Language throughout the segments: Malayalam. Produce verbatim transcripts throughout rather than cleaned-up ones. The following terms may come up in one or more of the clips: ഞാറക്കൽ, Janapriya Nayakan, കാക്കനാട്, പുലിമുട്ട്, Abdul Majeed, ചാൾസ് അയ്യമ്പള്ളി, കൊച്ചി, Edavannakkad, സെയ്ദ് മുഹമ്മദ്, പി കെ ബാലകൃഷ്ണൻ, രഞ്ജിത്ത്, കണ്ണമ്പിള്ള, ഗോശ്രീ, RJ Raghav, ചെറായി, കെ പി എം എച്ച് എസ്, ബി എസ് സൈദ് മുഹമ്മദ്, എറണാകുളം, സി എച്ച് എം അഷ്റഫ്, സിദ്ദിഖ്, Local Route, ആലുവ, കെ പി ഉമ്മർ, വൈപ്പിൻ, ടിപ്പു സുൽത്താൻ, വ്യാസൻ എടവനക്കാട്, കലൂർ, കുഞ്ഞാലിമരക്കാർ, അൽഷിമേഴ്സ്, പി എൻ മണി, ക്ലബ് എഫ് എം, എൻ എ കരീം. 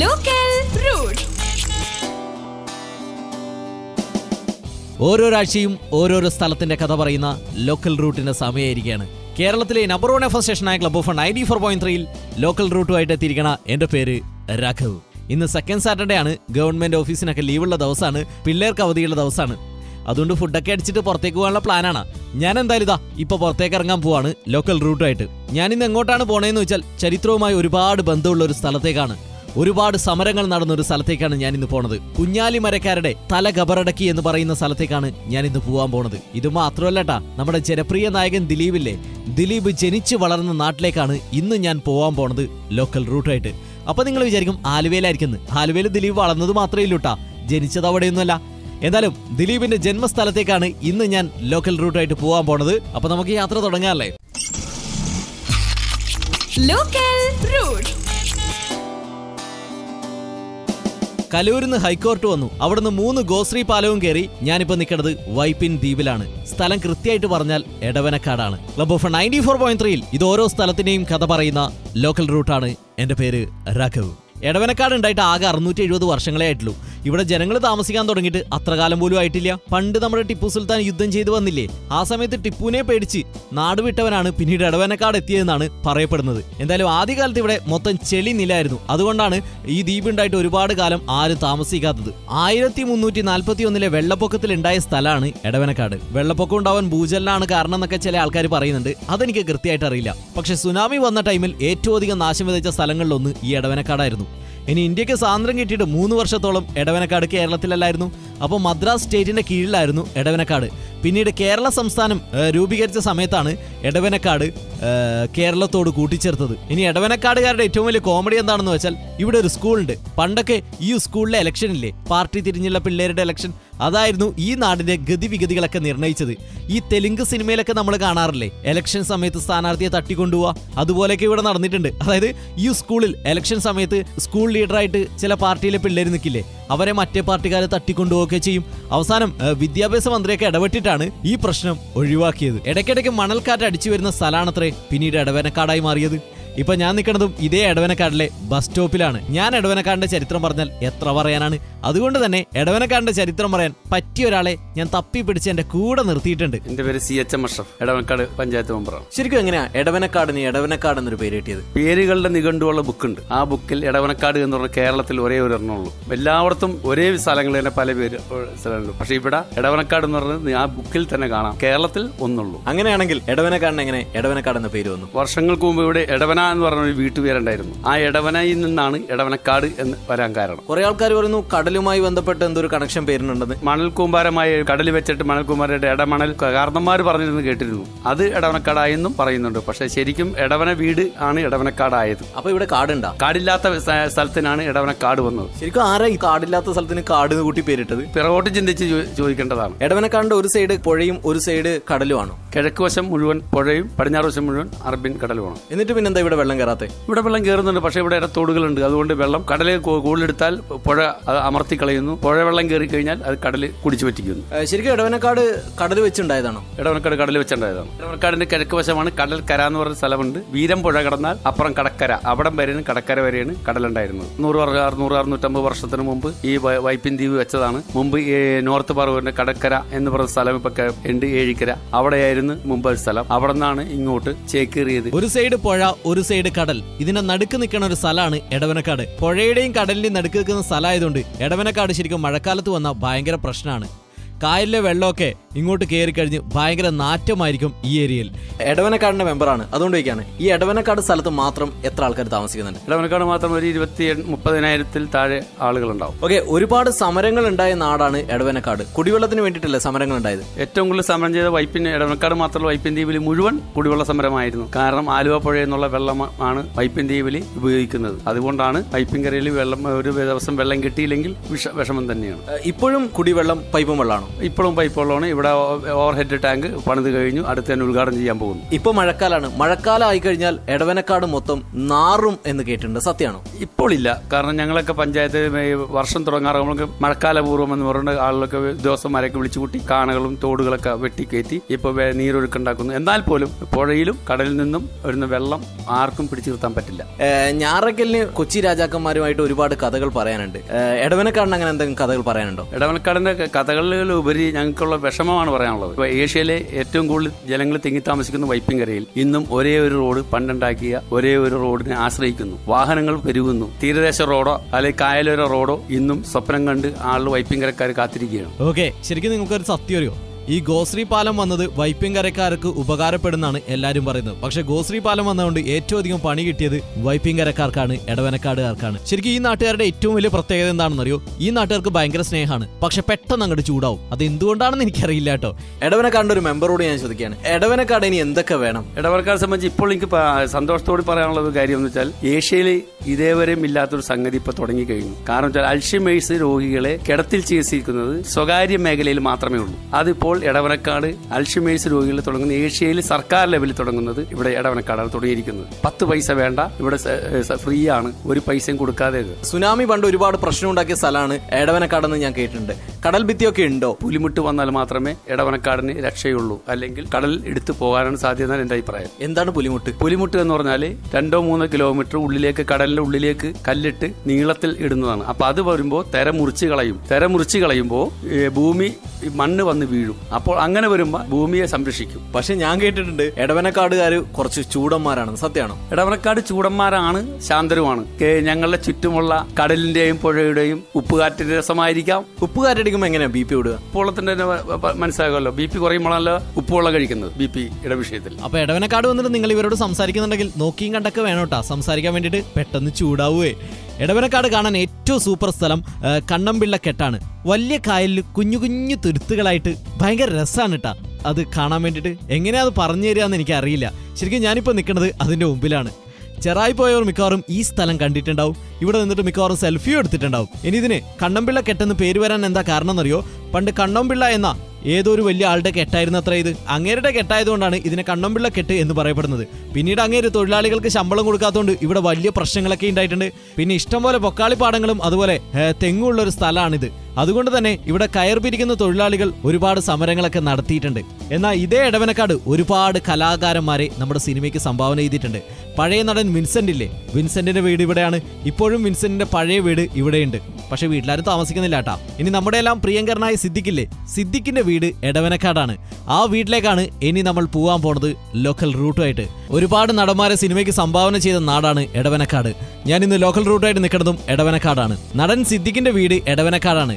Local Route. ഓരോ രാജ്യവും ഓരോരോ സ്ഥലത്തിന്റെ കഥ പറയുന്ന ലോക്കൽ റൂട്ടിന്റെ സമയമായിരിക്കുകയാണ്. കേരളത്തിലെ നമ്പർ വൺ എഫ് എം സ്റ്റേഷനായ ക്ലബ് എഫ് എം തൊണ്ണൂറ്റി നാല് പോയിന്റ് മൂന്നിൽ ലോക്കൽ റൂട്ടുമായിട്ട് എത്തിയിരിക്കണ എൻ്റെ പേര് രാഘവ്. ഇന്ന് സെക്കൻഡ് സാറ്റർഡേ ആണ്. ഗവൺമെന്റ് ഓഫീസിനൊക്കെ ലീവുള്ള ദിവസമാണ്, പിള്ളേർക്ക് അവധിയുള്ള ദിവസമാണ്. അതുകൊണ്ട് ഫുഡൊക്കെ അടിച്ചിട്ട് പുറത്തേക്ക് പോകാനുള്ള പ്ലാനാണ്. ഞാൻ എന്തായാലും ഇതാ ഇപ്പോൾ പുറത്തേക്ക് ഇറങ്ങാൻ പോവാണ് ലോക്കൽ റൂട്ടായിട്ട്. ഞാനിന്ന് എങ്ങോട്ടാണ് പോണേന്ന് വെച്ചാൽ ചരിത്രവുമായി ഒരുപാട് ബന്ധമുള്ള ഒരു സ്ഥലത്തേക്കാണ്, ഒരുപാട് സമരങ്ങൾ നടന്നൊരു സ്ഥലത്തേക്കാണ് ഞാനിന്ന് പോണത്. കുഞ്ഞാലിമരക്കാരുടെ തല കബറടക്കി എന്ന് പറയുന്ന സ്ഥലത്തേക്കാണ് ഞാനിന്ന് പോകാൻ പോണത്. ഇത് മാത്രമല്ലട്ടാ, നമ്മുടെ ജനപ്രിയ നായകൻ ദിലീപില്ലേ, ദിലീപ് ജനിച്ച് വളർന്ന നാട്ടിലേക്കാണ് ഇന്ന് ഞാൻ പോകാൻ പോണത് ലോക്കൽ റൂട്ടായിട്ട്. അപ്പം നിങ്ങൾ വിചാരിക്കും ആലുവയിലായിരിക്കുന്നു. ആലുവയിൽ ദിലീപ് വളർന്നത് മാത്രമേ ഇല്ലൂട്ടാ, ജനിച്ചത് അവിടെയൊന്നുമല്ല. എന്നാലും ദിലീപിന്റെ ജന്മസ്ഥലത്തേക്കാണ് ഇന്ന് ഞാൻ ലോക്കൽ റൂട്ടായിട്ട് പോകാൻ പോണത്. അപ്പൊ നമുക്ക് യാത്ര തുടങ്ങാല്ലേ. കലൂരിന്ന് ഹൈക്കോർട്ട് വന്നു, അവിടുന്ന് മൂന്ന് ഗോശ്രീ പാലവും കയറി ഞാനിപ്പോ നിൽക്കുന്നത് വൈപ്പിൻ ദ്വീപിലാണ്. സ്ഥലം കൃത്യമായിട്ട് പറഞ്ഞാൽ എടവനക്കാടാണ്. Club of ninety four point ത്രീയിൽ ഇത് ഓരോ സ്ഥലത്തിന്റെയും കഥ പറയുന്ന ലോക്കൽ റൂട്ടാണ്. എൻ്റെ പേര് രാഘവ്. എടവനക്കാട് ഉണ്ടായിട്ട് ആകെ അറുന്നൂറ്റി എഴുപത് വർഷങ്ങളെ ആയിട്ടുള്ളൂ. ഇവിടെ ജനങ്ങൾ താമസിക്കാൻ തുടങ്ങിയിട്ട് അത്ര കാലം പോലും ആയിട്ടില്ല. പണ്ട് നമ്മുടെ ടിപ്പു സുൽത്താൻ യുദ്ധം ചെയ്തു വന്നില്ലേ, ആ സമയത്ത് ടിപ്പുവിനെ പേടിച്ച് നാടുവിട്ടവനാണ് പിന്നീട് എടവനക്കാട് എത്തിയതെന്നാണ് പറയപ്പെടുന്നത്. എന്തായാലും ആദ്യകാലത്ത് ഇവിടെ മൊത്തം ചെളി നിലായിരുന്നു. അതുകൊണ്ടാണ് ഈ ദ്വീപുണ്ടായിട്ട് ഒരുപാട് കാലം ആരും താമസിക്കാത്തത്. ആയിരത്തി മുന്നൂറ്റി നാൽപ്പത്തി ഒന്നിലെ വെള്ളപ്പൊക്കത്തിലുണ്ടായ സ്ഥലമാണ് എടവനക്കാട്. വെള്ളപ്പൊക്കം ഉണ്ടാവാൻ ഭൂചലനാണ് കാരണം എന്നൊക്കെ ചില ആൾക്കാർ പറയുന്നുണ്ട്. അതെനിക്ക് കൃത്യമായിട്ട് അറിയില്ല. പക്ഷെ സുനാമി വന്ന ടൈമിൽ ഏറ്റവും അധികം നാശം വിതച്ച സ്ഥലങ്ങളിലൊന്ന് ഈ എടവനക്കാടായിരുന്നു. ഇനി ഇന്ത്യക്ക് സ്വാതന്ത്ര്യം കിട്ടിയിട്ട് മൂന്ന് വർഷത്തോളം എടവനക്കാട് കേരളത്തിലല്ലായിരുന്നു. അപ്പോൾ മദ്രാസ് സ്റ്റേറ്റിൻ്റെ കീഴിലായിരുന്നു എടവനക്കാട്. പിന്നീട് കേരള സംസ്ഥാനം രൂപീകരിച്ച സമയത്താണ് എടവനക്കാട് കേരളത്തോട് കൂട്ടിച്ചേർത്തത്. ഇനി എടവനക്കാടുകാരുടെ ഏറ്റവും വലിയ കോമഡി എന്താണെന്ന് വെച്ചാൽ ഇവിടെ ഒരു സ്കൂളുണ്ട്. പണ്ടൊക്കെ ഈ സ്കൂളിലെ ഇലക്ഷനില്ലേ, പാർട്ടി തിരിഞ്ഞുള്ള പിള്ളേരുടെ ഇലക്ഷൻ, അതായിരുന്നു ഈ നാടിൻ്റെ ഗതിവിഗതികളൊക്കെ നിർണ്ണയിച്ചത്. ഈ തെലുങ്ക് സിനിമയിലൊക്കെ നമ്മൾ കാണാറില്ലേ, ഇലക്ഷൻ സമയത്ത് സ്ഥാനാർത്ഥിയെ തട്ടിക്കൊണ്ടുപോവാ, അതുപോലെയൊക്കെ ഇവിടെ നടന്നിട്ടുണ്ട്. അതായത് ഈ സ്കൂളിൽ ഇലക്ഷൻ സമയത്ത് സ്കൂൾ ലീഡറായിട്ട് ചില പാർട്ടിയിലെ പിള്ളേർ നിൽക്കില്ലേ, അവരെ മറ്റേ പാർട്ടിക്കാരെ തട്ടിക്കൊണ്ടുപോവുകയൊക്കെ ചെയ്യും. അവസാനം വിദ്യാഭ്യാസ മന്ത്രിയൊക്കെ ഇടപെട്ടിട്ടാണ് ഈ പ്രശ്നം ഒഴിവാക്കിയത്. ഇടയ്ക്കിടയ്ക്ക് മണൽക്കാറ്റ് അടിച്ചു വരുന്ന സ്ഥലമാണത്രേ പിന്നീട് എടവനക്കാടായി മാറിയത്. ഇപ്പൊ ഞാൻ നിൽക്കുന്നതും ഇതേ എടവനക്കാടിലെ ബസ് സ്റ്റോപ്പിലാണ്. ഞാൻ എടവനക്കാടിന്റെ ചരിത്രം പറഞ്ഞാൽ എത്ര പറയാനാണ്. അതുകൊണ്ട് തന്നെ എടവനക്കാടിന്റെ ചരിത്രം പറയാൻ പറ്റിയ ഒരാളെ ഞാൻ തപ്പി പിടിച്ച് എന്റെ കൂടെ നിർത്തിയിട്ടുണ്ട്. എന്റെ പേര് സി എച്ച് എം അഷ്റഫ്, എടവനക്കാട് പഞ്ചായത്ത് മെമ്പറാണ്. ശരിക്കും എങ്ങനെയാ എടവനക്കാടിന് എടവനക്കാട് എന്നൊരു പേര് കിട്ടിയത്? പേരുകളുടെ നിഘണ്ടുള്ള ബുക്കുണ്ട്. ആ ബുക്കിൽ എടവനക്കാട് എന്ന് പറഞ്ഞാൽ കേരളത്തിൽ ഒരേ ഒരു എണ്ണമുള്ളൂ. എല്ലായിടത്തും ഒരേ സ്ഥലങ്ങൾ തന്നെ പല പേര് സ്ഥലമുള്ളൂ. പക്ഷെ ഇവിടെ എടവനക്കാട് എന്ന് പറഞ്ഞത് ആ ബുക്കിൽ തന്നെ കാണാം, കേരളത്തിൽ ഒന്നുള്ളൂ. അങ്ങനെയാണെങ്കിൽ എടവനക്കാടിന് എങ്ങനെ എടവനക്കാട് എന്ന പേര് വന്നു? വർഷങ്ങൾക്ക് മുമ്പ് ഇവിടെ എടവന എന്ന് പറഞ്ഞൊരു വീട്ടുപേരുണ്ടായിരുന്നു. ആ എടവനയിൽ നിന്നാണ് എടവനക്കാട് എന്ന് വരാൻ കാരണം. കുറെ ആൾക്കാർ പറയുന്നു കടലുമായി ബന്ധപ്പെട്ട് എന്തൊരു കണക്ഷൻ പേരിനുണ്ടെന്ന്. മണൽ കൂമ്പാരമായി കടൽ വെച്ചിട്ട് മണൽ കൂമ്പാരയുടെ ഇടമണൽ കാരണന്മാർ പറഞ്ഞിരുന്നു കേട്ടിരുന്നു. അത് എടവനക്കാടായെന്നും പറയുന്നുണ്ട്. പക്ഷെ ശരിക്കും എടവന വീട് ആണ് എടവനക്കാടായത്. അപ്പൊ ഇവിടെ കാടുണ്ടാ? കാടില്ലാത്ത സ്ഥലത്തിനാണ് എടവനക്കാട് വന്നത്. ശരിക്കും ആരാ ഈ കാടില്ലാത്ത സ്ഥലത്തിന് കാട് കൂട്ടി പേരിട്ടത്? പിറകോട്ട് ചിന്തിച്ച് ചോദിക്കേണ്ടതാണ്. എടവനക്കാടിന്റെ ഒരു സൈഡ് പുഴയും ഒരു സൈഡ് കടലുമാണ്. കിഴക്ക് വശം മുഴുവൻ പുഴയും പടിഞ്ഞാറ് വശം മുഴുവൻ അറബിൻ കടലുമാണ്. എന്നിട്ട് പിന്നെന്താ ഇവിടെ വെള്ളം കയറാത്തെ? ഇവിടെ വെള്ളം കയറുന്നുണ്ട്, പക്ഷേ ഇവിടെ ഇടത്തോടുകളുണ്ട്. അതുകൊണ്ട് വെള്ളം കടല് കൂടുതലെടുത്താൽ പുഴ അത് അമർത്തി കളയുന്നു. പുഴ വെള്ളം കയറി കഴിഞ്ഞാൽ അത് കടല് കുടിച്ചു പറ്റിക്കുന്നു. ശരിക്കും എടവനക്കാട് കടൽ വെച്ചുണ്ടായതാണോ? എടവനക്കാട് കടൽ വെച്ചുണ്ടായതാണ്. എടവനക്കാടിന്റെ കിഴക്ക് വശമാണ് കടൽക്കര എന്ന് പറഞ്ഞ സ്ഥലമുണ്ട്. വീരം പുഴ കടന്നാൽ അപ്പുറം കടക്കര, അവിടം വരെയാണ് കടക്കര വരെയാണ് കടലുണ്ടായിരുന്നത്. നൂറ് അറുന്നൂറ് അറുന്നൂറ്റമ്പത് വർഷത്തിന് മുമ്പ് ഈ വൈപ്പിൻ ദ്വീപ് വെച്ചതാണ്. മുമ്പ് നോർത്ത് പറവൂരിന്റെ കടക്കര എന്ന് പറഞ്ഞ സ്ഥലം ഇപ്പൊ ഉണ്ട്, ഏഴിക്കര, അവിടെയായിരുന്നു മുമ്പ് സ്ഥലം. അവിടെ നിന്നാണ് ഇങ്ങോട്ട് ചേക്കേറിയത്. ഒരു സൈഡ് പുഴ, ഒരു സൈഡ് കടൽ, ഇതിന്റെ നടുക്ക് നിൽക്കുന്ന ഒരു സ്ഥലമാണ് എടവനക്കാട്. പുഴയുടെയും കടലിന്റെയും നടുക്ക് നിൽക്കുന്ന സ്ഥലമായതുകൊണ്ട് എടവനക്കാട് ശരിക്കും മഴക്കാലത്ത് വന്ന ഭയങ്കര പ്രശ്നമാണ്. കായലിലെ വെള്ളമൊക്കെ ഇങ്ങോട്ട് കയറി കഴിഞ്ഞ് ഭയങ്കര നാറ്റമായിരിക്കും ഈ ഏരിയയിൽ. എടവനക്കാടിന്റെ മെമ്പറാണ്, അതുകൊണ്ട് വയ്ക്കാണ്. ഈ എടവനക്കാട് സ്ഥലത്ത് മാത്രം എത്ര ആൾക്കാർ താമസിക്കുന്നുണ്ട്? എടവനക്കാട് മാത്രം ഒരു ഇരുപത്തി മുപ്പതിനായിരത്തിൽ താഴെ ആളുകളുണ്ടാവും. ഓക്കെ, ഒരുപാട് സമരങ്ങൾ ഉണ്ടായ നാടാണ് എടവനക്കാട്. കുടിവെള്ളത്തിന് വേണ്ടിയിട്ടല്ലേ സമരങ്ങൾ ഉണ്ടായത്? ഏറ്റവും കൂടുതൽ സമരം ചെയ്ത വൈപ്പിൻ എടവനക്കാട് മാത്രമല്ല, വൈപ്പിൻ ദ്വീപിൽ മുഴുവൻ കുടിവെള്ള സമരമായിരുന്നു. കാരണം ആലുവ പുഴ എന്നുള്ള വെള്ളം ആണ് വൈപ്പിൻ ദ്വീപിൽ ഉപയോഗിക്കുന്നത്. അതുകൊണ്ടാണ് വൈപ്പിൻ കരയിൽ വെള്ളം ഒരു ദിവസം വെള്ളം കിട്ടിയില്ലെങ്കിൽ വിഷ വിഷമം തന്നെയാണ്. ഇപ്പോഴും കുടിവെള്ളം പൈപ്പും വെള്ളമാണ്. ഇപ്പോഴും പൈപ്പ് വെള്ളമാണ് ഇവിടെ ഓവർ ഹെഡ് ടാങ്ക് പണിത് കഴിഞ്ഞു, അടുത്ത് തന്നെ ഉദ്ഘാടനം ചെയ്യാൻ പോകുന്നു. ഇപ്പോൾ മഴക്കാലമാണ്, മഴക്കാലം ആയി കഴിഞ്ഞാൽ എടവനക്കാട് മൊത്തം നാറും എന്ന് കേട്ടിട്ടുണ്ട്, സത്യമാണോ? ഇപ്പോഴില്ല, കാരണം ഞങ്ങളൊക്കെ പഞ്ചായത്ത് വർഷം തുടങ്ങാറുമ്പോൾ മഴക്കാലപൂർവ്വം എന്ന് പറഞ്ഞിട്ട് ആളുകളൊക്കെ ദിവസന്മാരെയൊക്കെ വിളിച്ചു കൂട്ടി കാണകളും തോടുകളൊക്കെ വെട്ടിക്കയറ്റി ഇപ്പോൾ നീരൊഴുക്കുണ്ടാക്കുന്നു. എന്നാൽ പോലും പുഴയിലും കടലിൽ നിന്നും വരുന്ന വെള്ളം ആർക്കും പിടിച്ചു നിർത്താൻ പറ്റില്ല. ഞാറക്കലിന് കൊച്ചി രാജാക്കന്മാരുമായിട്ട് ഒരുപാട് കഥകൾ പറയാനുണ്ട്. എടവനക്കാടിന് അങ്ങനെ എന്തെങ്കിലും കഥകൾ പറയാനുണ്ടോ? എടവനക്കാടിന്റെ കഥകളിലുപരി ഞങ്ങൾക്കുള്ള വിഷമമാണ് പറയാനുള്ളത്. ഇപ്പോൾ ഏഷ്യയിലെ ഏറ്റവും കൂടുതൽ ജനങ്ങൾ തിങ്ങി താമസിക്കുന്ന വൈപ്പിൻകരയിൽ ഇന്നും ഒരേ ഒരു റോഡ്, പണ്ടുണ്ടാക്കിയ ഒരേ ഒരു റോഡിനെ ആശ്രയിക്കുന്നു. വാഹനങ്ങൾ പെരുകുന്നു. തീരദേശ റോഡോ അല്ലെങ്കിൽ കായലോര റോഡോ ഇന്നും സ്വപ്നം കണ്ട് ആളുകൾ വൈപ്പിൻകരക്കാർ കാത്തിരിക്കുകയാണ്. ഓക്കെ, ശരിക്കും നിങ്ങൾക്കൊരു സത്യം അറിയോ? ഈ ഗോശ്രീ പാലം വന്നത് വൈപ്പിൻകരക്കാർക്ക് ഉപകാരപ്പെടുന്നാണ് എല്ലാവരും പറയുന്നത്. പക്ഷെ ഗോശ്രീ പാലം വന്നതുകൊണ്ട് ഏറ്റവും അധികം പണി കിട്ടിയത് വൈപ്പിൻകരക്കാർക്കാണ്, എടവനക്കാടുകാർക്കാണ്. ശരിക്കും ഈ നാട്ടുകാരുടെ ഏറ്റവും വലിയ പ്രത്യേകത എന്താണെന്നറിയോ? ഈ നാട്ടുകാർക്ക് ഭയങ്കര സ്നേഹമാണ്, പക്ഷെ പെട്ടെന്ന് അങ്ങോട്ട് ചൂടാവും. അത് എന്തുകൊണ്ടാണെന്ന് എനിക്കറിയില്ല കേട്ടോ. എടവനക്കാടിന്റെ ഒരു മെമ്പറോട് ഞാൻ ചോദിക്കുകയാണ്, എടവനക്കാട് ഇനി എന്തൊക്കെ വേണം? എടവനക്കാട് സംബന്ധിച്ച് ഇപ്പോൾ എനിക്ക് സന്തോഷത്തോട് പറയാനുള്ള ഒരു കാര്യം എന്ന് വെച്ചാൽ ഏഷ്യയിൽ ഇതേവരെയും ഇല്ലാത്തൊരു സംഗതി ഇപ്പൊ തുടങ്ങിക്കഴിഞ്ഞു. കാരണം വെച്ചാൽ അൽഷിമേഴ്സ് രോഗികളെ കിടത്തിൽ ചികിത്സിക്കുന്നത് സ്വകാര്യ മേഖലയിൽ മാത്രമേ ഉള്ളൂ. അതിപ്പോൾ എടവനക്കാട് അൽഷിമേഴ്സ് രോഗികൾ തുടങ്ങുന്ന ഏഷ്യയിൽ സർക്കാർ ലെവലിൽ തുടങ്ങുന്നത് ഇവിടെ എടവനക്കാടാണ് തുടങ്ങിയിരിക്കുന്നത്. പത്ത് പൈസ വേണ്ട, ഇവിടെ ഫ്രീ ആണ്, ഒരു പൈസയും കൊടുക്കാതെ. സുനാമി പണ്ട് ഒരുപാട് പ്രശ്നം ഉണ്ടാക്കിയ സ്ഥലമാണ് എടവനക്കാടെന്ന് ഞാൻ കേട്ടിട്ടുണ്ട്. കടൽ ഭിത്തിയൊക്കെ ഉണ്ടോ? പുലിമുട്ട് വന്നാൽ മാത്രമേ എടവനക്കാടിന് രക്ഷയുള്ളൂ, അല്ലെങ്കിൽ കടൽ എടുത്തു പോകാനാണ് സാധ്യത എന്നാണ് എന്റെ അഭിപ്രായം. എന്താണ് പുലിമുട്ട്? പുലിമുട്ട് എന്ന് പറഞ്ഞാൽ രണ്ടോ മൂന്നോ കിലോമീറ്റർ ഉള്ളിലേക്ക്, കടലിന്റെ ഉള്ളിലേക്ക് കല്ലിട്ട് നീളത്തിൽ ഇടുന്നതാണ്. അപ്പൊ അത് വരുമ്പോൾ തെര മുറിച്ച് കളയും. തെര മുറിച്ച് കളയുമ്പോൾ ഭൂമി മണ്ണ് വന്ന് വീഴും. അപ്പോൾ അങ്ങനെ വരുമ്പോൾ ഭൂമിയെ സംരക്ഷിക്കും. പക്ഷെ ഞാൻ കേട്ടിട്ടുണ്ട് എടവനക്കാടുകാർ കുറച്ച് ചൂടന്മാരാണെന്ന്, സത്യമാണോ? എടവനക്കാട് ചൂടന്മാരാണ്, ശാന്തരുമാണ്. ഞങ്ങളുടെ ചുറ്റുമുള്ള കടലിന്റെയും പുഴയുടെയും ഉപ്പുകാറ്റിന്റെ രസമായിരിക്കാം. ഉപ്പുകാറ്റടിക്കുമ്പോൾ എങ്ങനെയാണ് ബി പി വിടുക? ഉപ്പുവെള്ളത്തിന്റെ മനസ്സിലാകുമല്ലോ, ബി പി കുറയുമ്പോഴല്ല ഉപ്പുവെള്ളം കഴിക്കുന്നത്, ബി പി ഇടവിഷയത്തിൽ. അപ്പൊ എടവനക്കാട് വന്നിട്ട് നിങ്ങൾ ഇവരോട് സംസാരിക്കുന്നുണ്ടെങ്കിൽ നോക്കിയും കണ്ടൊക്കെ വേണോട്ടാ സംസാരിക്കാൻ വേണ്ടിയിട്ട്, പെട്ടെന്ന് ചൂടാവുകയെ. എടവനക്കാട് കാണാൻ ഏറ്റവും സൂപ്പർ സ്ഥലം കണ്ണമ്പിള്ള കെട്ടാണ്. വലിയ കായലിൽ കുഞ്ഞു കുഞ്ഞു തുരുത്തുകളായിട്ട് ഭയങ്കര രസമാണ് കേട്ടോ അത് കാണാൻ വേണ്ടിയിട്ട്. എങ്ങനെയാ പറഞ്ഞു തരികയെന്ന് എനിക്കറിയില്ല. ശരിക്കും ഞാനിപ്പോൾ നിൽക്കുന്നത് അതിൻ്റെ മുമ്പിലാണ്. ചെറായി പോയവർ മിക്കവാറും ഈ സ്ഥലം കണ്ടിട്ടുണ്ടാവും, ഇവിടെ നിന്നിട്ട് മിക്കവാറും സെൽഫിയും എടുത്തിട്ടുണ്ടാവും. ഇനി ഇതിന് കണ്ണമ്പിള്ള കെട്ടെന്ന് പേര് വരാൻ എന്താ കാരണം എന്നറിയോ? പണ്ട് കണ്ണമ്പിള്ള എന്ന ഏതോ ഒരു വലിയ ആളുടെ കെട്ടായിരുന്നു അത്ര ഇത്. അങ്ങേരുടെ കെട്ടായതുകൊണ്ടാണ് ഇതിനെ കണ്ണമ്പിള്ള കെട്ട് എന്ന് പറയപ്പെടുന്നത്. പിന്നീട് അങ്ങേര് തൊഴിലാളികൾക്ക് ശമ്പളം കൊടുക്കാത്തതുകൊണ്ട് ഇവിടെ വലിയ പ്രശ്നങ്ങളൊക്കെ ഉണ്ടായിട്ടുണ്ട്. പിന്നെ ഇഷ്ടംപോലെ പൊക്കാളിപ്പാടങ്ങളും അതുപോലെ തെങ്ങുള്ളൊരു സ്ഥലമാണിത്. അതുകൊണ്ട് തന്നെ ഇവിടെ കയർ പിരിക്കുന്ന തൊഴിലാളികൾ ഒരുപാട് സമരങ്ങളൊക്കെ നടത്തിയിട്ടുണ്ട്. എന്നാൽ ഇതേ എടവനക്കാട് ഒരുപാട് കലാകാരന്മാരെ നമ്മുടെ സിനിമയ്ക്ക് സംഭാവന ചെയ്തിട്ടുണ്ട്. പഴയ നടൻ വിൻസെന്റ് ഇല്ലേ, വിൻസെന്റിന്റെ വീട് ഇവിടെയാണ്. ഇപ്പോഴും വിൻസെന്റിന്റെ പഴയ വീട് ഇവിടെയുണ്ട്, പക്ഷെ വീട്ടിലാരും താമസിക്കുന്നില്ല കേട്ടാ. ഇനി നമ്മുടെ എല്ലാം പ്രിയങ്കരനായ സിദ്ദിഖില്ലേ, സിദ്ദിഖിന്റെ വീട് എടവനക്കാടാണ്. ആ വീട്ടിലേക്കാണ് ഇനി നമ്മൾ പോകാൻ പോണത്, ലോക്കൽ റൂട്ടുമായിട്ട്. ഒരുപാട് നടന്മാരെ സിനിമയ്ക്ക് സംഭാവന ചെയ്ത നാടാണ് എടവനക്കാട്. ഞാൻ ഇന്ന് ലോക്കൽ റൂട്ടായിട്ട് നിൽക്കുന്നതും എടവനക്കാടാണ്. നടൻ സിദ്ദിഖിന്റെ വീട് എടവനക്കാടാണ്.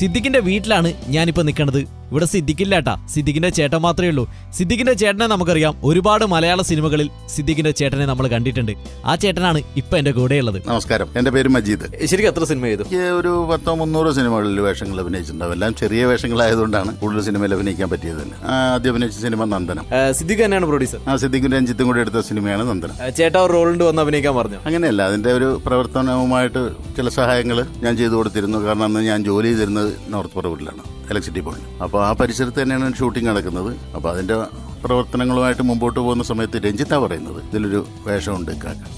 സിദ്ദിഖിന്റെ വീട്ടിലാണ് ഞാനിപ്പോൾ നിൽക്കുന്നത്. ഇവിടെ സിദ്ദിഖില്ല കേട്ടാ, സിദ്ദിഖിന്റെ ചേട്ടൻ മാത്രമേ ഉള്ളൂ. സിദ്ദിഖിന്റെ ചേട്ടനെ നമുക്കറിയാം, ഒരുപാട് മലയാള സിനിമകളിൽ സിദ്ദിഖിന്റെ ചേട്ടനെ നമ്മൾ കണ്ടിട്ടുണ്ട്. ആ ചേട്ടനാണ് ഇപ്പൊ എന്റെ കൂടെയുള്ളത്. നമസ്കാരം, എന്റെ പേര് മജീദ്. ശരിക്കും എത്ര സിനിമ ചെയ്തു? ഒരു പത്തോ മുന്നൂറോ സിനിമകളിൽ വേഷങ്ങൾ അഭിനയിച്ചിട്ടുണ്ടാവും. എല്ലാം ചെറിയ വേഷങ്ങളായതുകൊണ്ടാണ് കൂടുതൽ സിനിമയിൽ അഭിനയിക്കാൻ പറ്റിയത് തന്നെ. ആദ്യം അഭിനയിച്ച സിനിമ നന്ദനം. സിദ്ദിഖ് തന്നെയാണ് പ്രൊഡ്യൂസർ. ആ സിദ്ദിഖും രഞ്ജിത്തും കൂടി എടുത്ത സിനിമയാണ് നന്ദനം. ചേട്ടാ റോളുണ്ട് വന്ന് അഭിനയിക്കാൻ പറഞ്ഞു? അങ്ങനെയല്ല, അതിന്റെ ഒരു പ്രവർത്തനവുമായിട്ട് ചില സഹായങ്ങൾ ഞാൻ ചെയ്തു കൊടുത്തിരുന്നു. കാരണം അന്ന് ഞാൻ ജോലി ചെയ്തിരുന്നത് നോർത്ത് പറവൂരിലാണ്, ഇലക്ട്രിസിറ്റി ബോർഡിൽ. അപ്പോൾ ആ പരിസരത്ത് തന്നെയാണ് ഷൂട്ടിംഗ് നടക്കുന്നത്. അപ്പോൾ അതിൻ്റെ പ്രവർത്തനങ്ങളുമായിട്ട് മുമ്പോട്ട് പോകുന്ന സമയത്ത് രഞ്ജിത്താ പറയുന്നത് ഇതിലൊരു വേഷമുണ്ട്.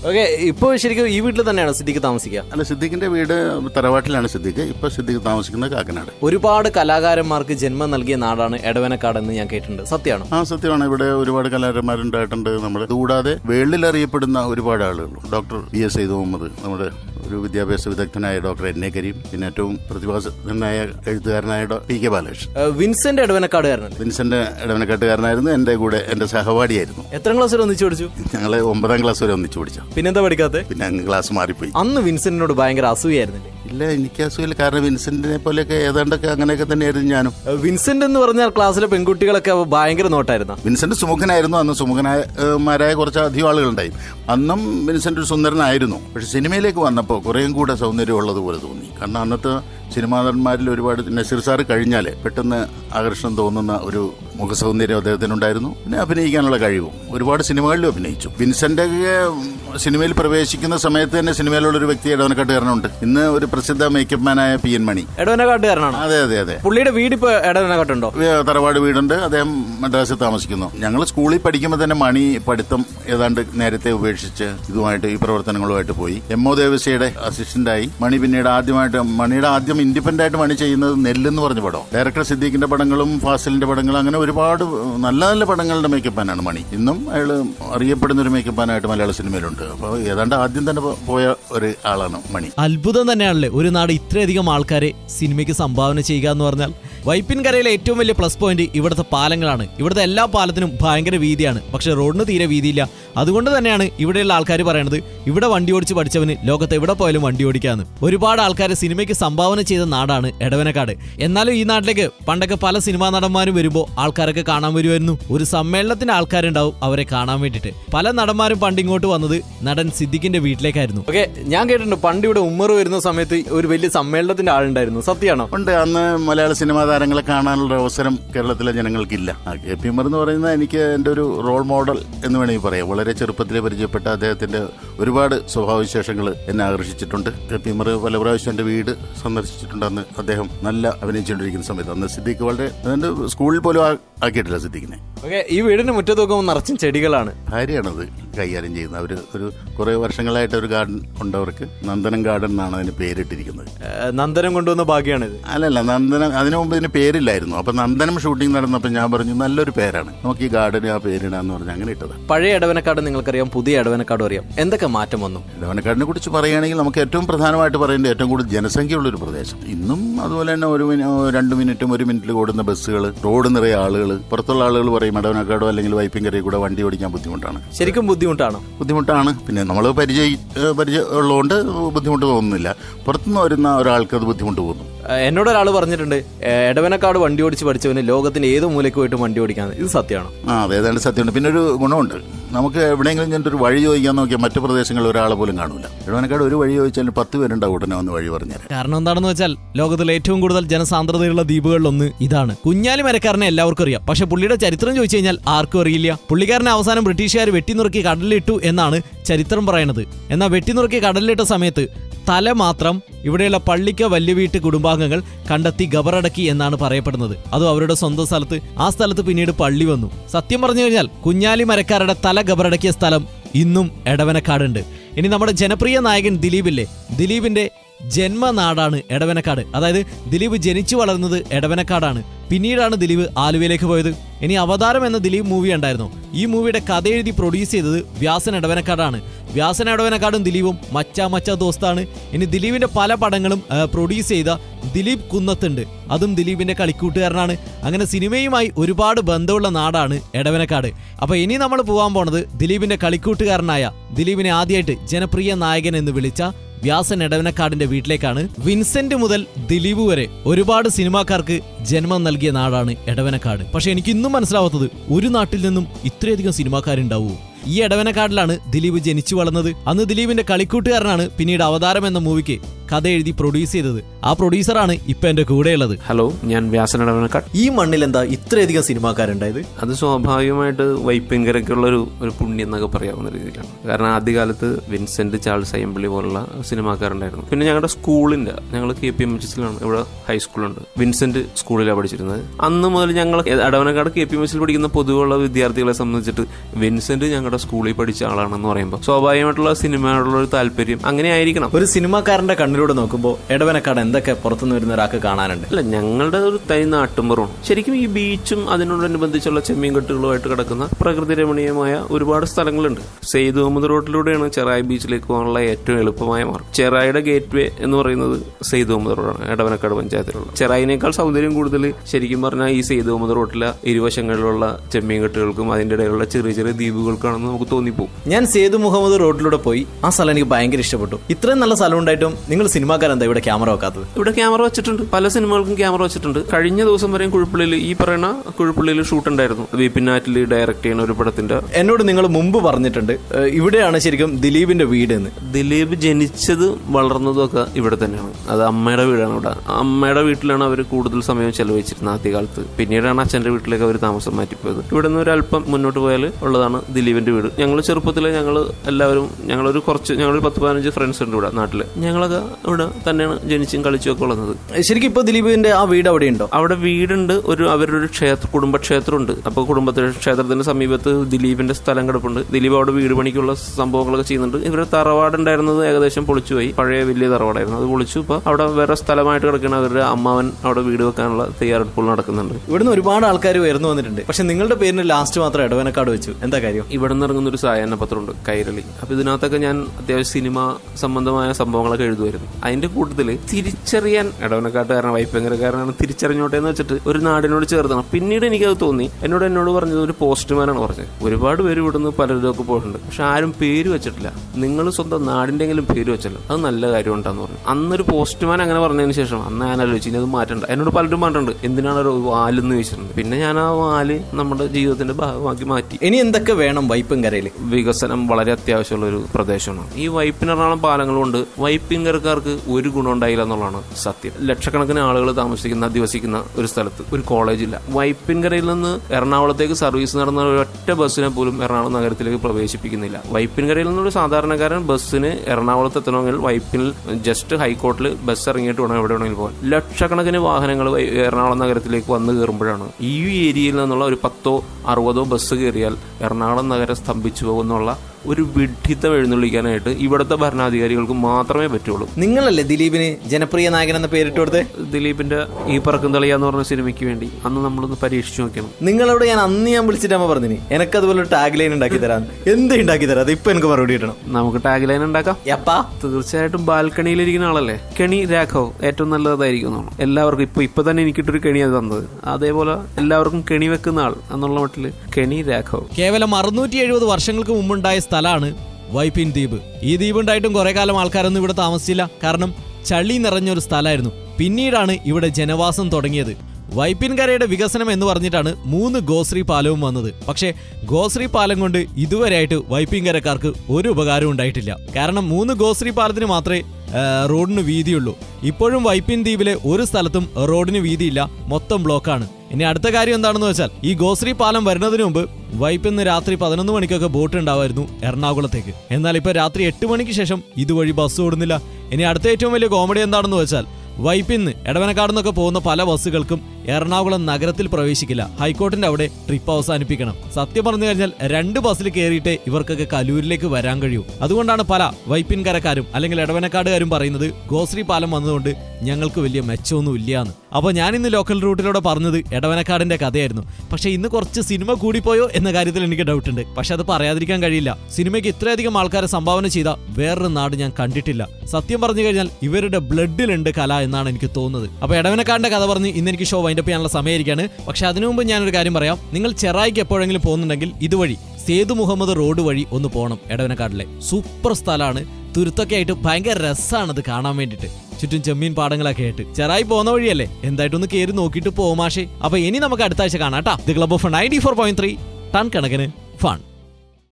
ഓക്കെ, ഇപ്പോൾ ശരിക്കും ഈ വീട്ടിൽ തന്നെയാണ് സിദ്ദിഖ് താമസിക്കുക? അല്ല, സിദ്ദിഖിന്റെ വീട് തറവാട്ടിലാണ് സിദ്ദിഖ്. ഇപ്പൊ സിദ്ദിഖ് താമസിക്കുന്നത് കാക്കനാട്. ഒരുപാട് കലാകാരന്മാർക്ക് ജന്മം നൽകിയ നാടാണ് എടവനക്കാട് എന്ന് ഞാൻ കേട്ടിട്ടുണ്ട്, സത്യമാണ്? ആ സത്യമാണ്, ഇവിടെ ഒരുപാട് കലാകാരന്മാരുണ്ടായിട്ടുണ്ട്. നമ്മൾ കൂടാതെ വേൾഡിൽ അറിയപ്പെടുന്ന ഒരുപാട് ആളുകൾ, doctor ബി എസ് സൈദ് മുഹമ്മദ്, നമ്മുടെ ഒരു വിദ്യാഭ്യാസ വിദഗ്ധനായ ഡോക്ടർ എൻ എ കരീം, പിന്നെ ഏറ്റവും പ്രതിഭാസനായ എഴുത്തുകാരനായ പി കെ ബാലകൃഷ്ണൻ. വിൻസെന്റ് എടവനക്കാടുകാരനാണ്? വിൻസെന്റ് എടവനക്കാട്ടുകാരനായിരുന്നു, എന്റെ കൂടെ എന്റെ സഹപാഠിയായിരുന്നു. എത്ര ക്ലാസ് വരെ ഒന്നിച്ചു പഠിച്ചു? ഞങ്ങൾ ഒമ്പതാം ക്ലാസ് വരെ ഒന്നിച്ചു പഠിച്ചു. പിന്നെന്താ പഠിക്കാത്ത? പിന്നെ അങ്ങ് ക്ലാസ് മാറിപ്പോയി. അന്ന് വിൻസെന്റിനോട് ഭയങ്കര അസൂയായിരുന്നില്ലേ? ഇല്ല, എനിക്ക് അസൂയില്ല. കാരണം വിൻസെന്റിനെ പോലെയൊക്കെ ഏതാണ്ടൊക്കെ അങ്ങനെയൊക്കെ തന്നെയായിരുന്നു ഞാനും. വിൻസെന്റ് എന്ന് പറഞ്ഞാൽ ക്ലാസ്സിലെ പെൺകുട്ടികളൊക്കെ ഭയങ്കര നോട്ടായിരുന്നു. വിൻസെന്റ് സുമുഖനായിരുന്നു. അന്ന് സുമുഖനായമാരായ കുറച്ച് അധികം ആളുകളുണ്ടായി. അന്നും വിൻസെന്റ് ഒരു സുന്ദരനായിരുന്നു. പക്ഷെ സിനിമയിലേക്ക് വന്നപ്പോൾ കുറേയും കൂടെ സൗന്ദര്യമുള്ളത് പോലെ തോന്നി. കാരണം അന്നത്തെ സിനിമാ നടന്മാരിൽ ഒരുപാട് നസീർ സാറ് കഴിഞ്ഞാൽ പെട്ടെന്ന് ആകർഷണം തോന്നുന്ന ഒരു മുഖസൗന്ദര്യം അദ്ദേഹത്തിനുണ്ടായിരുന്നു. പിന്നെ അഭിനയിക്കാനുള്ള കഴിവും, ഒരുപാട് സിനിമകളിലും അഭിനയിച്ചു. വിൻസെൻ്റ് സിനിമയിൽ പ്രവേശിക്കുന്ന സമയത്ത് തന്നെ സിനിമയിലുള്ളൊരു വ്യക്തി എടവനക്കാട്ടുകാരനുണ്ട്, ഇന്ന് ഒരു പ്രസിദ്ധ മേക്കപ്പ് മാനായ പി എൻ മണി എടവനക്കാട്ടുകാരനാണ്. അതെ അതെ അതെ. പുള്ളിയുടെ വീട് ഇപ്പോൾ എടവനക്കാട്ടുണ്ടോ? തറവാട് വീടുണ്ട്, അദ്ദേഹം മദ്രാസിൽ താമസിക്കുന്നു. ഞങ്ങൾ സ്കൂളിൽ പഠിക്കുമ്പോൾ തന്നെ മണി പഠിത്തം ഏതാണ്ട് നേരത്തെ ഉപേക്ഷിച്ച് ഇതുമായിട്ട് ഈ പ്രവർത്തനങ്ങളുമായിട്ട് പോയി. എം ഒ ദേവസ്യയുടെ അസിസ്റ്റന്റായി മണി. പിന്നീട് ആദ്യമായിട്ട് മണിയുടെ ആദ്യം ഇൻഡിപെൻഡന്റ് ആയിട്ട് മണി ചെയ്യുന്നത് നെല്ലെന്ന് പറഞ്ഞ പടം. ഡയറക്ടർ സിദ്ദീഖിന്റെ പടങ്ങളും ഫാസിലിന്റെ പടങ്ങളും അങ്ങനെ ഒരുപാട് നല്ല നല്ല പടങ്ങളുടെ മേക്കപ്പാനാണ് മണി. ഇന്നും അയാൾ അറിയപ്പെടുന്ന ഒരു മേക്കപ്പാനായിട്ട് മലയാള സിനിമയിലുണ്ട്. അപ്പോൾ ഏതാണ്ട് ആദ്യം തന്നെ പോയ ഒരു ആളാണ് മണി. അത്ഭുതം തന്നെയാണല്ലേ ഒരു നാട് ഇത്രയധികം ആൾക്കാരെ സിനിമയ്ക്ക് സംഭാവന ചെയ്യുക എന്ന് പറഞ്ഞാൽ. വൈപ്പിൻകരയിലെ ഏറ്റവും വലിയ പ്ലസ് പോയിന്റ് ഇവിടുത്തെ പാലങ്ങളാണ്. ഇവിടുത്തെ എല്ലാ പാലത്തിനും ഭയങ്കര വീതിയാണ്, പക്ഷെ റോഡിന് തീരെ വീതിയില്ല. അതുകൊണ്ട് തന്നെയാണ് ഇവിടെയുള്ള ആൾക്കാർ പറയണത് ഇവിടെ വണ്ടി ഓടിച്ച് പഠിച്ചവന് ലോകത്ത് എവിടെ പോയാലും വണ്ടി ഓടിക്കാന്ന്. ഒരുപാട് ആൾക്കാർ സിനിമയ്ക്ക് സംഭാവന ചെയ്ത നാടാണ് എടവനക്കാട്. എന്നാലും ഈ നാട്ടിലേക്ക് പണ്ടൊക്കെ പല സിനിമാ നടന്മാരും വരുമ്പോൾ ആൾക്കാരൊക്കെ കാണാൻ വരുമായിരുന്നു. ഒരു സമ്മേളനത്തിന് ആൾക്കാരുണ്ടാവും അവരെ കാണാൻ വേണ്ടിയിട്ട്. പല നടന്മാരും പണ്ട് ഇങ്ങോട്ട് വന്നത് നടൻ സിദ്ദിഖിന്റെ വീട്ടിലേക്കായിരുന്നു. ഓക്കെ, ഞാൻ കേട്ടിട്ടുണ്ട് പണ്ട് ഇവിടെ ഉമ്മർ വരുന്ന സമയത്ത് ഒരു വലിയ സമ്മേളനത്തിന്റെ ആളുണ്ടായിരുന്നു. സത്യമാണോ? ഉണ്ട്. അന്ന് മലയാള സിനിമാ താരങ്ങളെ കാണാനുള്ള അവസരം കേരളത്തിലെ ജനങ്ങൾക്കില്ല. കെ പി ഉമ്മർ എന്ന് പറയുന്നത് എനിക്ക് എൻ്റെ ഒരു റോൾ മോഡൽ എന്ന് വേണമെങ്കിൽ പറയാം. വളരെ ചെറുപ്പത്തിൽ പരിചയപ്പെട്ട അദ്ദേഹത്തിൻ്റെ ഒരുപാട് സ്വഭാവവിശേഷങ്ങൾ എന്നെ ആകർഷിച്ചിട്ടുണ്ട്. കെ പി ഉമ്മർ പല പ്രാവശ്യം എൻ്റെ വീട് സന്ദർശിച്ചിട്ടുണ്ട്. അന്ന് അദ്ദേഹം നല്ല അഭിനയിച്ചുകൊണ്ടിരിക്കുന്ന സമയത്ത് അന്ന് സിദ്ദിഖ് വളരെ അതിൻ്റെ സ്കൂളിൽ പോലും ആക്കിയിട്ടില്ല സിദ്ദിഖിനെ. ഓക്കെ, ഈ വീടിന് മുറ്റത്ത് നോക്കുമ്പോൾ നിറച്ചും ചെടികളാണ്. ഭാര്യയാണത് കൈകാര്യം ചെയ്യുന്നത്. അവർ ഒരു കുറേ വർഷങ്ങളായിട്ട് ഒരു ഗാർഡൻ ഉണ്ട് അവർക്ക്. നന്ദനം ഗാർഡൻ എന്നാണ് അതിന് പേരിട്ടിരിക്കുന്നത്. നന്ദനം കൊണ്ടുവന്ന ഭാഗ്യമാണിത്. അല്ലല്ല, നന്ദനം അതിനു മുമ്പ് ഇതിന് പേരില്ലായിരുന്നു. അപ്പം നന്ദനം ഷൂട്ടിംഗ് നടന്നപ്പോൾ ഞാൻ പറഞ്ഞു നല്ലൊരു പേരാണ്, നോക്കി ഗാർഡന് ആ പേരിടാന്ന് പറഞ്ഞ് അങ്ങനെ ഇട്ടത്. പഴയ എടവനക്കാട് നിങ്ങൾക്കറിയാം, പുതിയ എടവനക്കാട് അറിയാം. എന്തൊക്കെ മാറ്റം വന്നു? എടവനക്കാടിനെ കുറിച്ച് പറയുകയാണെങ്കിൽ നമുക്ക് ഏറ്റവും പ്രധാനമായിട്ട് പറയേണ്ടത് ഏറ്റവും കൂടുതൽ ജനസംഖ്യയുള്ളൊരു പ്രദേശം. ഇന്നും അതുപോലെ തന്നെ ഒരു രണ്ട് മിനിറ്റും ഒരു മിനിറ്റിൽ ഓടുന്ന ബസ്സുകൾ, റോഡ് നിറയെ ആളുകൾ. പുറത്തുള്ള ആളുകൾ പറയും മടവനക്കാടോ അല്ലെങ്കിൽ വൈപ്പിൻകരയിൽ കൂടെ വണ്ടി ഓടിക്കാൻ ബുദ്ധിമുട്ടാണ്. ശരിക്കും ബുദ്ധിമുട്ടാണ്. ബുദ്ധിമുട്ടാണ് പിന്നെ നമ്മൾ പരിചയ പരിചയം ഉള്ളതുകൊണ്ട് ബുദ്ധിമുട്ട് തോന്നുന്നില്ല. പുറത്തുനിന്ന് വരുന്ന ഒരാൾക്ക് അത് ബുദ്ധിമുട്ട് തോന്നും. എന്നോടൊരാൾ പറഞ്ഞിട്ടുണ്ട് എടവനക്കാട് വണ്ടി ഓടിച്ച് പഠിച്ചവന് ലോകത്തിന് ഏത് മൂലയ്ക്ക് പോയിട്ട് വണ്ടി ഓടിക്കാന്ന്. ഇത് സത്യമാണോ? ആ, അതേതാണ്ട് സത്യമുണ്ട്. പിന്നെ ഒരു ഗുണമുണ്ട്, നമുക്ക് എവിടെയെങ്കിലും ഇങ്ങനൊരു വഴി ചോദിക്കാൻ നോക്കിയാൽ മറ്റു പ്രദേശങ്ങളിൽ ഒരാളെ പോലും കാണൂല. എടവനക്കാട് ഒരു വഴി ചോദിച്ചാൽ പത്ത് പേരുണ്ടാവും ഉടനെ ഒന്ന് വഴി പറഞ്ഞത്. കാരണം എന്താണെന്ന് വെച്ചാൽ ലോകത്തിലെ ഏറ്റവും കൂടുതൽ ജനസാന്ദ്രതയുള്ള ദ്വീപുകളിലൊന്ന് ഇതാണ്. കുഞ്ഞാലി മരക്കാരനെ എല്ലാവർക്കും അറിയാം, പക്ഷെ പുള്ളിയുടെ ചരിത്രം ചോദിച്ചു കഴിഞ്ഞാൽ ആർക്കും അറിയില്ല. പുള്ളിക്കാരനെ അവസാനം ബ്രിട്ടീഷുകാർ വെട്ടിനുറുക്കി കടലിലിട്ടു എന്നാണ് ചരിത്രം പറയുന്നത്. എന്നാൽ വെട്ടിനുറുക്കി കടലിലിട്ട സമയത്ത് തല മാത്രം ഇവിടെയുള്ള പള്ളിക്ക വലിയ വീട്ട് കുടുംബാംഗങ്ങൾ കണ്ടെത്തി ഖബറടക്കി എന്നാണ് പറയപ്പെടുന്നത്. അതും അവരുടെ സ്വന്തം സ്ഥലത്ത്. ആ സ്ഥലത്ത് പിന്നീട് പള്ളി വന്നു. സത്യം പറഞ്ഞു കഴിഞ്ഞാൽ കുഞ്ഞാലി മരക്കാരുടെ തല ഖബറടക്കിയ സ്ഥലം ഇന്നും എടവനക്കാടുണ്ട്. ഇനി നമ്മുടെ ജനപ്രിയ നായകൻ ദിലീപില്ലേ, ദിലീപിന്റെ ജന്മനാടാണ് എടവനക്കാട്. അതായത് ദിലീപ് ജനിച്ചു വളർന്നത് എടവനക്കാടാണ്. പിന്നീടാണ് ദിലീപ് ആലുവയിലേക്ക് പോയത്. ഇനി അവതാരം എന്ന ദിലീപ് മൂവി ഉണ്ടായിരുന്നു. ഈ മൂവിയുടെ കഥ എഴുതി പ്രൊഡ്യൂസ് ചെയ്തത് വ്യാസൻ എടവനക്കാടാണ്. വ്യാസൻ എടവനക്കാടും ദിലീപും മച്ചാ മച്ചാ ദോസ്താണ്. ഇനി ദിലീപിന്റെ പല പടങ്ങളും പ്രൊഡ്യൂസ് ചെയ്ത ദിലീപ് കുന്നത്തുണ്ട്, അതും ദിലീപിന്റെ കളിക്കൂട്ടുകാരനാണ്. അങ്ങനെ സിനിമയുമായി ഒരുപാട് ബന്ധമുള്ള നാടാണ് എടവനക്കാട്. അപ്പൊ ഇനി നമ്മൾ പോകാൻ പോണത് ദിലീപിന്റെ കളിക്കൂട്ടുകാരനായ, ദിലീപിനെ ആദ്യമായിട്ട് ജനപ്രിയ നായകൻ എന്ന് വിളിച്ച വ്യാസൻ എടവനക്കാടിന്റെ വീട്ടിലേക്കാണ്. വിൻസെന്റ് മുതൽ ദിലീപ് വരെ ഒരുപാട് സിനിമാക്കാർക്ക് ജന്മം നൽകിയ നാടാണ് എടവനക്കാട്. പക്ഷെ എനിക്ക് ഇന്നും മനസ്സിലാവാത്തത് ഒരു നാട്ടിൽ നിന്നും ഇത്രയധികം സിനിമാക്കാരുണ്ടാവൂ. ഈ എടവനക്കാടിലാണ് ദിലീപ് ജനിച്ചു വളർന്നത്. അന്ന് ദിലീപിന്റെ കളിക്കൂട്ടുകാരനാണ് പിന്നീട് അവതാരം എന്ന മൂവിക്ക് കഥ എഴുതി പ്രൊഡ്യൂസ് ചെയ്തത്. ആ പ്രൊഡ്യൂസറാണ് ഇപ്പൊ എന്റെ കൂടെയുള്ളത്. ഹലോ, ഞാൻ വ്യാസൻ എടവനക്കാട്. ഈ മണ്ണിൽ എന്താ ഇത്രയധികം സിനിമാക്കാരുണ്ടായത്? അത് സ്വാഭാവികമായിട്ട് വൈപ്പിൻകരയ്ക്കുള്ള ഒരു പുണ്യം എന്നൊക്കെ പറയാവുന്ന രീതിയിലാണ്. കാരണം ആദ്യകാലത്ത് വിൻസെന്റ്, ചാൾസ് അയ്യമ്പള്ളി പോലുള്ള സിനിമാക്കാരുണ്ടായിരുന്നു. പിന്നെ ഞങ്ങളുടെ സ്കൂളിന്റെ, ഞങ്ങൾ കെ പി എം എച്ച് എസിലാണ്, ഇവിടെ ഹൈസ്കൂളുണ്ട്, വിൻസെന്റ് സ്കൂളിലാണ് പഠിച്ചിരുന്നത്. അന്ന് മുതൽ ഞങ്ങൾ എടവനക്കാട് കെ പി എം എച്ച് എസിൽ പഠിക്കുന്ന പൊതുവുള്ള വിദ്യാർത്ഥികളെ സംബന്ധിച്ചിട്ട് വിൻസെന്റ് ഞങ്ങളുടെ സ്കൂളിൽ പഠിച്ച ആളാണെന്ന് പറയുമ്പോൾ സ്വാഭാവികമായിട്ടുള്ള സിനിമയോടുള്ള ഒരു താല്പര്യം അങ്ങനെ ആയിരിക്കണം. ഒരു സിനിമാക്കാരന്റെ കണ്ണിൽ നോക്കുമ്പോൾ എടവനക്കാട് എന്തൊക്കെ പുറത്തുനിന്ന് വരുന്ന ഒരാൾക്ക് കാണാനുണ്ട്? അല്ല, ഞങ്ങളുടെ ഒരു തൈ നാട്ടുമ്പുറമാണ്. ശരിക്കും ഈ ബീച്ചും അതിനോടനുബന്ധിച്ചുള്ള ചെമ്മീൻ കെട്ടുകളുമായിട്ട് കിടക്കുന്ന പ്രകൃതി രമണീയമായ ഒരുപാട് സ്ഥലങ്ങളുണ്ട്. സെയ്ദ് മുഹമ്മദ് റോഡിലൂടെയാണ് ചെറായി ബീച്ചിലേക്ക് പോകാനുള്ള ഏറ്റവും എളുപ്പമായ മാർഗം. ചെറായിയുടെ ഗേറ്റ് വേ എന്ന് പറയുന്നത് സെയ്ദ് മുഹമ്മദ് റോഡാണ്, എടവനക്കാട് പഞ്ചായത്തിലുള്ള. ചെറായിനേക്കാൾ സൗന്ദര്യം കൂടുതൽ ശരിക്കും പറഞ്ഞാൽ ഈ സെയ്ദ് മുഹമ്മദ് റോഡിലെ ഇരുവശങ്ങളിലുള്ള ചെമ്മീൻ കെട്ടുകൾക്കും അതിന്റെ ഇടയിലുള്ള ചെറിയ ചെറിയ ദ്വീപുകൾക്കാണെന്ന് നമുക്ക് തോന്നിപ്പോകും. ഞാൻ സെയ്ദ് മുഹമ്മദ് റോഡിലൂടെ പോയി ആ സ്ഥലം എനിക്ക് ഭയങ്കര ഇഷ്ടപ്പെട്ടു. ഇത്രയും നല്ല സ്ഥലം ഉണ്ടായിട്ടും നിങ്ങൾ സിനിമാക്കാരെന്താ ഇവിടെ ക്യാമറ വെക്കാത്തത്? ഇവിടെ ക്യാമറ വെച്ചിട്ടുണ്ട്, പല സിനിമകൾക്കും ക്യാമറ വെച്ചിട്ടുണ്ട്. കഴിഞ്ഞ ദിവസം വരെയും കുഴിപ്പുള്ളിയിൽ ഈ പറയുന്ന കുഴിപ്പുള്ളിയിൽ ഷൂട്ടുണ്ടായിരുന്നു, വിപിനാറ്റിൽ ഡയറക്ട് ചെയ്യുന്ന ഒരു പടത്തിന്റെ. എന്നോട് നിങ്ങൾ മുമ്പ് പറഞ്ഞിട്ടുണ്ട് ഇവിടെയാണ് ശരിക്കും ദിലീപിന്റെ വീട് എന്ന്. ദിലീപ് ജനിച്ചത് വളർന്നതും ഒക്കെ ഇവിടെ തന്നെയാണ്. അത് അമ്മയുടെ വീടാണ്. ഇവിടെ അമ്മയുടെ വീട്ടിലാണ് അവർ കൂടുതൽ സമയം ചെലവഴിച്ചിരുന്നത് ആദ്യകാലത്ത്. പിന്നീടാണ് അച്ഛൻ്റെ വീട്ടിലേക്ക് അവർ താമസം മാറ്റിപ്പോയത്. ഇവിടെ നിന്ന് ഒരല്പം മുന്നോട്ട് പോയാൽ ഉള്ളതാണ് ദിലീപിന്റെ വീട്. ഞങ്ങൾ ചെറുപ്പത്തിൽ ഞങ്ങൾ എല്ലാവരും ഞങ്ങളൊരു കുറച്ച് ഞങ്ങളൊരു പത്ത് പതിനഞ്ച് ഫ്രണ്ട്സ് ഉണ്ട് ഇവിടെ നാട്ടില്. ഞങ്ങളൊക്കെ ഇവിടെ തന്നെയാണ് ജനിച്ചും കളിച്ചും ഒക്കെ ഉള്ളത്. ശരിക്കും ഇപ്പോൾ ദിലീപിന്റെ ആ വീട് അവിടെ ഉണ്ടോ? അവിടെ വീടുണ്ട്. ഒരു അവരുടെ ഒരു ക്ഷേത്ര കുടുംബക്ഷേത്രം ഉണ്ട്. അപ്പോൾ കുടുംബത്തിൽ ക്ഷേത്രത്തിന്റെ സമീപത്ത് ദിലീപിന്റെ സ്ഥലം കിടപ്പുണ്ട്. ദിലീപ് അവിടെ വീട് പണിക്കുള്ള സംഭവങ്ങളൊക്കെ ചെയ്യുന്നുണ്ട്. ഇവരുടെ തറവാടുണ്ടായിരുന്നത് ഏകദേശം പൊളിച്ചുപോയി. പഴയ വലിയ തറവാടായിരുന്നു, അത് പൊളിച്ചു. ഇപ്പോൾ അവിടെ വേറെ സ്ഥലമായിട്ട് കിടക്കുന്ന അവരുടെ അമ്മാവൻ അവിടെ വീട് വെക്കാനുള്ള തയ്യാറെടുപ്പുകൾ നടക്കുന്നുണ്ട്. ഇവിടുന്ന് ഒരുപാട് ആൾക്കാർ ഉയർന്നു വന്നിട്ടുണ്ട്. പക്ഷെ നിങ്ങളുടെ പേരിന് ലാസ്റ്റ് മാത്രം എടവനക്കാട് വെച്ചു, എന്താ കാര്യം? ഇവിടെ നിന്ന് ഇറങ്ങുന്ന ഒരു സായാഹ്ന പത്രമുണ്ട് കൈരളി. അപ്പോൾ ഇതിനകത്തൊക്കെ ഞാൻ അത്യാവശ്യം സിനിമ സംബന്ധമായ സംഭവങ്ങളൊക്കെ എഴുതുമായിരുന്നു. അതിന്റെ കൂട്ടത്തിൽ തിരിച്ചറിയാൻ എടവനക്കാട്ടുകാരനാണ്, വൈപ്പങ്കരക്കാരനാണ്, തിരിച്ചറിഞ്ഞോട്ടെ എന്ന് വെച്ചിട്ട് ഒരു നാടിനോട് ചേർന്നാണ്. പിന്നീട് എനിക്കത് തോന്നി. എന്നോട് എന്നോട് പറഞ്ഞത് ഒരു പോസ്റ്റ്മാനാണ് പറഞ്ഞത്. ഒരുപാട് പേര് ഇവിടുന്ന് പലരിതൊക്കെ പോയിട്ടുണ്ട്, പക്ഷെ ആരും പേര് വെച്ചിട്ടില്ല. നിങ്ങൾ സ്വന്തം നാടിൻ്റെങ്കിലും പേര് വെച്ചല്ലോ, അത് നല്ല കാര്യം ഉണ്ടാന്ന് പറഞ്ഞു. അന്നൊരു പോസ്റ്റ്മാൻ അങ്ങനെ പറഞ്ഞതിന് ശേഷം അന്ന് ഞാൻ ആലോചിച്ചു അത് മാറ്റണ്ട. എന്നോട് പലരും പറഞ്ഞിട്ടുണ്ട് എന്തിനാണ് ഒരു വാലെന്ന് ചോദിച്ചിട്ടുണ്ട്. പിന്നെ ഞാൻ ആ വാല് നമ്മുടെ ജീവിതത്തിന്റെ ഭാഗമാക്കി മാറ്റി. ഇനി എന്തൊക്കെ വേണം വൈപ്പങ്കരയിൽ? വികസനം വളരെ അത്യാവശ്യമുള്ള ഒരു പ്രദേശമാണ്. ഈ വൈപ്പിനെറണാളം പാലങ്ങളുണ്ട് വൈപ്പിങ്കരക്കാർക്ക് ഒരു ഗുണം ഉണ്ടായില്ല എന്നുള്ളതാണ് സത്യം. ലക്ഷക്കണക്കിന് ആളുകൾ താമസിക്കുന്ന അധിവസിക്കുന്ന ഒരു സ്ഥലത്ത് ഒരു കോളേജില്ല. വൈപ്പിൻകരയിൽ നിന്ന് എറണാകുളത്തേക്ക് സർവീസ് നടന്ന ഒരൊറ്റ ബസ്സിനെ പോലും എറണാകുളം നഗരത്തിലേക്ക് പ്രവേശിപ്പിക്കുന്നില്ല. വൈപ്പിൻകരയിൽ നിന്നൊരു സാധാരണക്കാരൻ ബസ്സിന് എറണാകുളത്ത് എത്തണമെങ്കിൽ വൈപ്പിൽ ജസ്റ്റ് ഹൈക്കോർട്ടിൽ ബസ് ഇറങ്ങിയിട്ട് വേണം എവിടെ വേണമെങ്കിൽ പോകാൻ. ലക്ഷക്കണക്കിന് വാഹനങ്ങൾ എറണാകുളം നഗരത്തിലേക്ക് വന്ന് കയറുമ്പോഴാണ് ഈ ഏരിയയിൽ നിന്നുള്ള ഒരു പത്തോ അറുപതോ ബസ് കയറിയാൽ എറണാകുളം നഗരം സ്തംഭിച്ചു പോകുന്നുള്ള ഒരു വിഡ്ഢിത്തം എഴുന്നള്ളിക്കാനായിട്ട് ഇവിടുത്തെ ഭരണാധികാരികൾക്ക് മാത്രമേ പറ്റുള്ളൂ. നിങ്ങളല്ലേ ദിലീപിന് ജനപ്രിയ നായകൻ എന്ന പേരിട്ട് കൊടുത്ത്? ദിലീപിന്റെ ഈ പറക്കും തളിയ എന്ന് പറഞ്ഞ സിനിമയ്ക്ക് വേണ്ടി അന്ന് നമ്മളൊന്ന് പരീക്ഷിച്ചു നോക്കണം. നിങ്ങളോട് ഞാൻ അന്ന് ഞാൻ വിളിച്ചിട്ടാകുമ്പോ പറഞ്ഞു എനിക്ക് അതുപോലെ ടാഗ് ലൈൻ ഉണ്ടാക്കി തരാം. എന്ത് ഉണ്ടാക്കി തരാം? അത് ഇപ്പൊ എനിക്ക് മറുപടി കിട്ടണം. നമുക്ക് ടാഗ് ലൈൻ ഉണ്ടാക്കാം. എപ്പാ? തീർച്ചയായിട്ടും ബാൽക്കണിയിലിരിക്കുന്ന ആളല്ലേ കെണി രാഘവ് ഏറ്റവും നല്ലതായിരിക്കും എന്നാണ് എല്ലാവർക്കും. ഇപ്പൊ ഇപ്പൊ തന്നെ എനിക്കിട്ടൊരു കെണി അത് തന്നത്. അതേപോലെ എല്ലാവർക്കും കെണി വെക്കുന്ന ആൾ എന്നുള്ള മട്ടില് കെണി രാഘവ്. കേവലം അറുന്നൂറ്റി എഴുപത് വർഷങ്ങൾക്ക് മുമ്പുണ്ടായ സ്ഥലമാണ് വൈപ്പിൻ ദ്വീപ്. ഈ ദ്വീപുണ്ടായിട്ടും കുറെ കാലം ആൾക്കാരൊന്നും ഇവിടെ താമസിച്ചില്ല, കാരണം ചളി നിറഞ്ഞൊരു സ്ഥലമായിരുന്നു. പിന്നീടാണ് ഇവിടെ ജനവാസം തുടങ്ങിയത്. വൈപ്പിൻകരയുടെ വികസനം എന്ന് പറഞ്ഞിട്ടാണ് മൂന്ന് ഗോശ്രീ പാലവും വന്നത്. പക്ഷേ ഗോശ്രീ പാലം കൊണ്ട് ഇതുവരെയായിട്ട് വൈപ്പിൻകരക്കാർക്ക് ഒരു ഉപകാരവും ഉണ്ടായിട്ടില്ല. കാരണം മൂന്ന് ഗോശ്രീ പാലത്തിന് മാത്രമേ റോഡിന് വീതിയുള്ളൂ. ഇപ്പോഴും വൈപ്പിൻ ദ്വീപിലെ ഒരു സ്ഥലത്തും റോഡിന് വീതിയില്ല, മൊത്തം ബ്ലോക്കാണ്. ഇനി അടുത്ത കാര്യം എന്താണെന്ന് വെച്ചാൽ ഈ ഗോശ്രീ പാലം വരുന്നതിന് മുമ്പ് വൈപ്പിൽ നിന്ന് രാത്രി പതിനൊന്ന് മണിക്കൊക്കെ ബോട്ട് ഉണ്ടാവായിരുന്നു എറണാകുളത്തേക്ക്. എന്നാൽ ഇപ്പോൾ രാത്രി എട്ട് മണിക്ക് ശേഷം ഇതുവഴി ബസ് ഓടുന്നില്ല. ഇനി അടുത്ത ഏറ്റവും വലിയ കോമഡി എന്താണെന്ന് വെച്ചാൽ വൈപ്പിൽ നിന്ന് എടവനക്കാട് നിന്നൊക്കെ പോകുന്ന പല ബസ്സുകൾക്കും എറണാകുളം നഗരത്തിൽ പ്രവേശിക്കില്ല. ഹൈക്കോർട്ടിന്റെ അവിടെ ട്രിപ്പ് അവസാനിപ്പിക്കണം. സത്യം പറഞ്ഞു കഴിഞ്ഞാൽ രണ്ട് ബസ്സിൽ കയറിയിട്ടേ ഇവർക്കൊക്കെ കലൂരിലേക്ക് വരാൻ കഴിയൂ. അതുകൊണ്ടാണ് പല വൈപ്പിൻകരക്കാരും അല്ലെങ്കിൽ എടവനക്കാടുകാരും പറയുന്നത് ഗോശ്രീ പാലം വന്നതുകൊണ്ട് ഞങ്ങൾക്ക് വലിയ മെച്ചമൊന്നും ഇല്ലയെന്ന്. അപ്പോൾ ഞാനിന്ന് ലോക്കൽ റൂട്ടിലൂടെ പറഞ്ഞത് എടവനക്കാടിന്റെ കഥയായിരുന്നു. പക്ഷേ ഇന്ന് കുറച്ച് സിനിമ കൂടിപ്പോയോ എന്ന കാര്യത്തിൽ എനിക്ക് ഡൗട്ടുണ്ട്. പക്ഷെ അത് പറയാതിരിക്കാൻ കഴിയില്ല. സിനിമയ്ക്ക് ഇത്രയധികം ആൾക്കാരെ സംഭാവന ചെയ്ത വേറൊരു നാട് ഞാൻ കണ്ടിട്ടില്ല. സത്യം പറഞ്ഞു കഴിഞ്ഞാൽ ഇവരുടെ ബ്ലഡിലുണ്ട് കല എന്നാണ് എനിക്ക് തോന്നുന്നത്. അപ്പോൾ എടവനക്കാടിന്റെ കഥ പറഞ്ഞ് ഇന്ന് എനിക്ക് ഷോ വൈൻഡപ്പ് ചെയ്യാനുള്ള സമയമായിരിക്കാണ്. പക്ഷെ അതിനു മുമ്പ് ഞാനൊരു കാര്യം പറയാം. നിങ്ങൾ ചെറായിക്ക് എപ്പോഴെങ്കിലും പോകുന്നുണ്ടെങ്കിൽ ഇതുവഴി സേതു മുഹമ്മദ് റോഡ് വഴി ഒന്ന് പോകണം. എടവനക്കാടിലെ സൂപ്പർ സ്ഥലമാണ്. തുരുത്തൊക്കെ ആയിട്ട് ഭയങ്കര രസമാണത് കാണാൻ വേണ്ടിയിട്ട്. ചുറ്റും ചെമ്മീൻ പാടങ്ങളൊക്കെ ആയിട്ട് ചെറായി പോകുന്ന വഴിയല്ലേ. എന്തായിട്ടൊന്ന് കയറി നോക്കിയിട്ട് പോമാഷേ. അപ്പൊ ഇനി നമുക്ക് അടുത്താഴ്ച കാണാം കേട്ടോ. ഇത് club of ninety four point three ton കണക്കിന് ഫൺ.